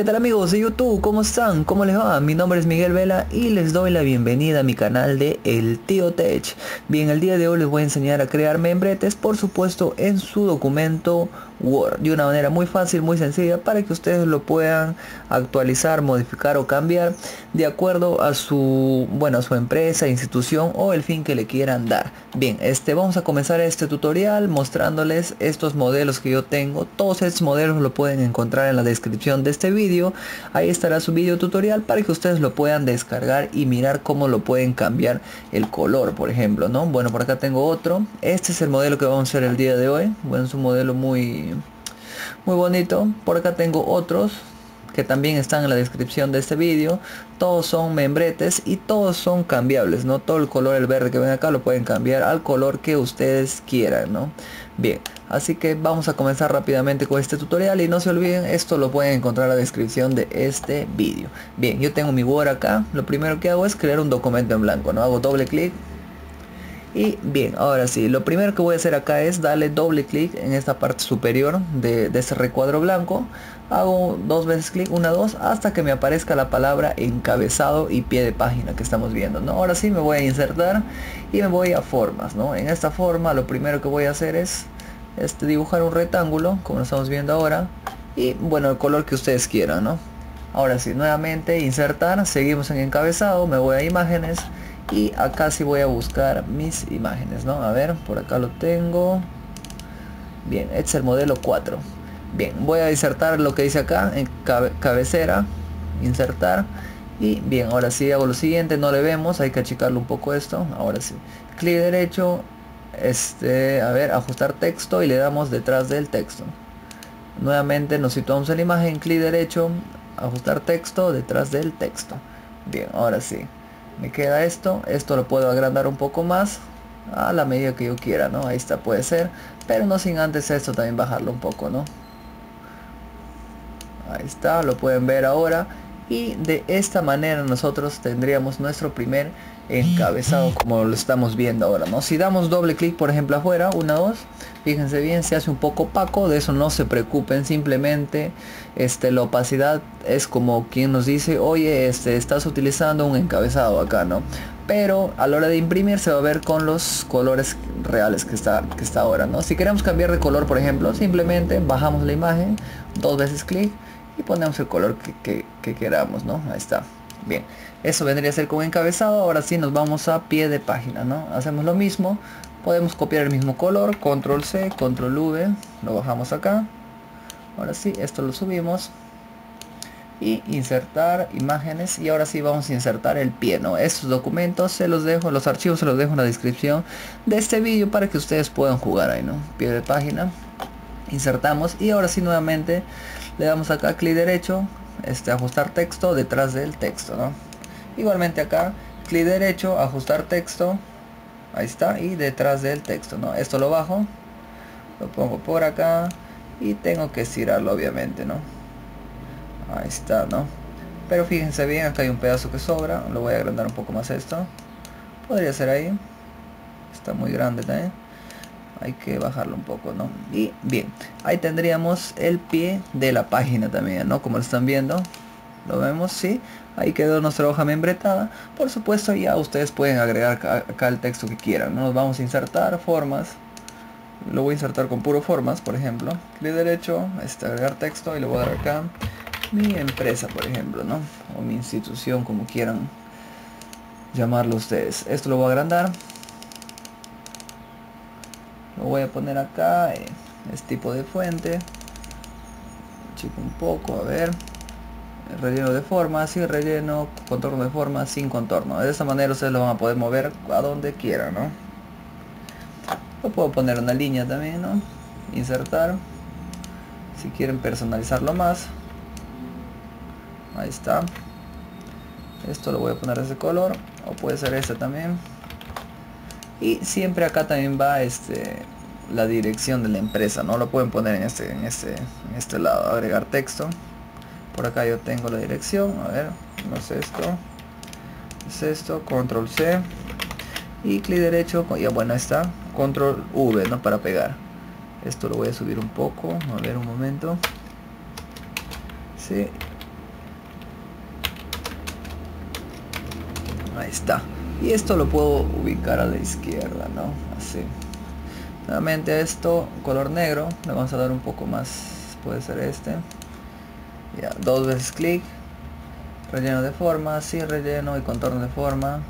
¿Qué tal amigos de YouTube? ¿Cómo están? ¿Cómo les va? Mi nombre es Miguel Vela y les doy la bienvenida a mi canal de El Tío Tech. Bien, el día de hoy les voy a enseñar a crear membretes, por supuesto, en su documento Word, de una manera muy fácil, muy sencilla, para que ustedes lo puedan actualizar, modificar o cambiar de acuerdo a su empresa, institución o el fin que le quieran dar. Bien, vamos a comenzar este tutorial mostrándoles estos modelos que yo tengo. Todos estos modelos lo pueden encontrar en la descripción de este vídeo. Ahí estará su vídeo tutorial para que ustedes lo puedan descargar y mirar cómo lo pueden cambiar el color, por ejemplo, ¿no? Bueno, por acá tengo otro. Este es el modelo que vamos a hacer el día de hoy. Bueno, es un modelo muy bonito. Por acá tengo otros que también están en la descripción de este vídeo. Todos son membretes y todos son cambiables, ¿no? Todo el color, el verde que ven acá, lo pueden cambiar al color que ustedes quieran, ¿no? Bien, así que vamos a comenzar rápidamente con este tutorial y no se olviden, esto lo pueden encontrar en la descripción de este vídeo. Bien, yo tengo mi Word acá. Lo primero que hago es crear un documento en blanco, ¿no? Hago doble clic. Y bien, ahora sí, lo primero que voy a hacer acá es darle doble clic en esta parte superior de ese recuadro blanco. Hago dos veces clic, una, dos, hasta que me aparezca la palabra encabezado y pie de página que estamos viendo, ¿no? Ahora sí me voy a insertar y me voy a formas, ¿no? En esta forma lo primero que voy a hacer es dibujar un rectángulo, como lo estamos viendo ahora. Y bueno, el color que ustedes quieran, ¿no? Ahora sí, nuevamente insertar, seguimos en encabezado, me voy a imágenes. Y acá sí voy a buscar mis imágenes, ¿no? A ver, por acá lo tengo. Bien, este es el modelo 4. Bien, voy a insertar lo que dice acá, en cabecera, insertar. Y bien, ahora sí hago lo siguiente, no le vemos, hay que achicarlo un poco esto. Ahora sí, clic derecho, a ver, ajustar texto y le damos detrás del texto. Nuevamente nos situamos en la imagen, clic derecho, ajustar texto, detrás del texto. Bien, ahora sí. Me queda esto lo puedo agrandar un poco más a la medida que yo quiera, ¿no? Ahí está, puede ser, pero no sin antes esto también bajarlo un poco, ¿no? Ahí está, lo pueden ver ahora. Y de esta manera nosotros tendríamos nuestro primer encabezado como lo estamos viendo ahora, ¿no? Si damos doble clic, por ejemplo, afuera, una, dos, fíjense bien, se hace un poco opaco. De eso no se preocupen, simplemente la opacidad es como quien nos dice, oye, estás utilizando un encabezado acá, ¿no? Pero a la hora de imprimir se va a ver con los colores reales que está ahora, ¿no? Si queremos cambiar de color, por ejemplo, simplemente bajamos la imagen, dos veces clic y ponemos el color que queramos, ¿no? Ahí está. Bien, eso vendría a ser como encabezado. Ahora sí nos vamos a pie de página, ¿no? Hacemos lo mismo, podemos copiar el mismo color, control C, control V, lo bajamos acá. Ahora sí, esto lo subimos y insertar imágenes. Y ahora sí vamos a insertar el pie, ¿no? Estos documentos se los dejo, los archivos se los dejo en la descripción de este vídeo para que ustedes puedan jugar ahí, ¿no? Pie de página, insertamos y ahora sí nuevamente le damos acá clic derecho, ajustar texto, detrás del texto, ¿no? Igualmente acá, clic derecho, ajustar texto, ahí está, y detrás del texto, ¿no? Esto lo bajo, lo pongo por acá y tengo que estirarlo obviamente, ¿no? Ahí está, ¿no? Pero fíjense bien, acá hay un pedazo que sobra, lo voy a agrandar un poco más esto. Podría ser ahí, está muy grande también. Hay que bajarlo un poco, ¿no? Y bien, ahí tendríamos el pie de la página también, ¿no? Como lo están viendo, lo vemos, sí. Ahí quedó nuestra hoja membretada. Por supuesto, ya ustedes pueden agregar acá el texto que quieran, ¿no? Nos vamos a insertar formas. Lo voy a insertar con puro formas, por ejemplo. Clic derecho, agregar texto y le voy a dar acá mi empresa, por ejemplo, ¿no? O mi institución, como quieran llamarlo ustedes. Esto lo voy a agrandar. Lo voy a poner acá, tipo de fuente, chico un poco, a ver, relleno de formas, sin relleno, contorno de formas, sin contorno. De esa manera ustedes lo van a poder mover a donde quieran, ¿no? Lo puedo poner una línea también, ¿no? Insertar, si quieren personalizarlo más. Ahí está. Esto lo voy a poner de ese color, o puede ser este también. Y siempre acá también va la dirección de la empresa, ¿no? Lo pueden poner en este lado, agregar texto. Por acá yo tengo la dirección, a ver, no es esto, es esto, control C y clic derecho, ya bueno, está, control V, ¿no? Para pegar. Esto lo voy a subir un poco, a ver un momento. Sí, ahí está. Y esto lo puedo ubicar a la izquierda, ¿no? Así. Nuevamente esto, color negro, le vamos a dar un poco más, puede ser este. Ya, dos veces clic, relleno de forma, sin relleno y contorno de forma,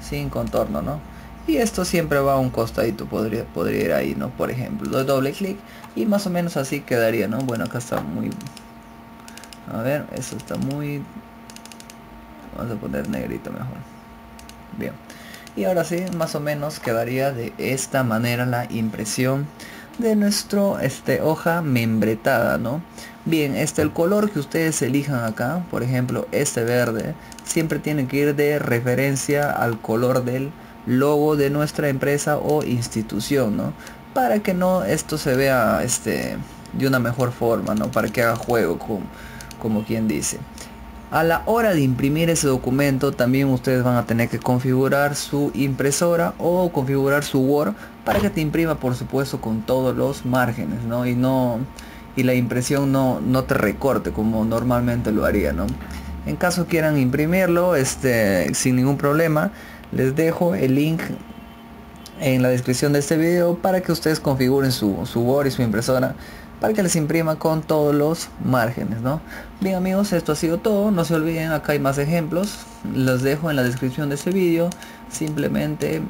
sin contorno, ¿no? Y esto siempre va a un costadito, podría ir ahí, ¿no? Por ejemplo, doy doble clic y más o menos así quedaría, ¿no? Bueno, acá está muy... A ver, eso está muy... Vamos a poner negrito mejor. Bien. Y ahora sí, más o menos quedaría de esta manera la impresión de nuestro hoja membretada, ¿no? Bien, el color que ustedes elijan acá, por ejemplo, este verde, siempre tiene que ir de referencia al color del logo de nuestra empresa o institución, ¿no? Para que no esto se vea de una mejor forma, ¿no? Para que haga juego, como quien dice. A la hora de imprimir ese documento también ustedes van a tener que configurar su impresora o configurar su Word para que te imprima, por supuesto, con todos los márgenes, ¿no? Y la impresión no te recorte como normalmente lo haría, ¿no? En caso quieran imprimirlo sin ningún problema, les dejo el link en la descripción de este video para que ustedes configuren su Word y su impresora para que les imprima con todos los márgenes, ¿no? Bien, amigos, esto ha sido todo. No se olviden, acá hay más ejemplos, los dejo en la descripción de este video, simplemente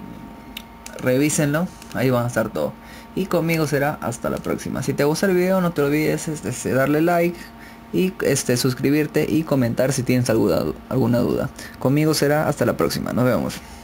revísenlo, ahí van a estar todo. Y conmigo será hasta la próxima. Si te gusta el video, no te olvides darle like y suscribirte y comentar si tienes alguna duda. Conmigo será hasta la próxima. Nos vemos.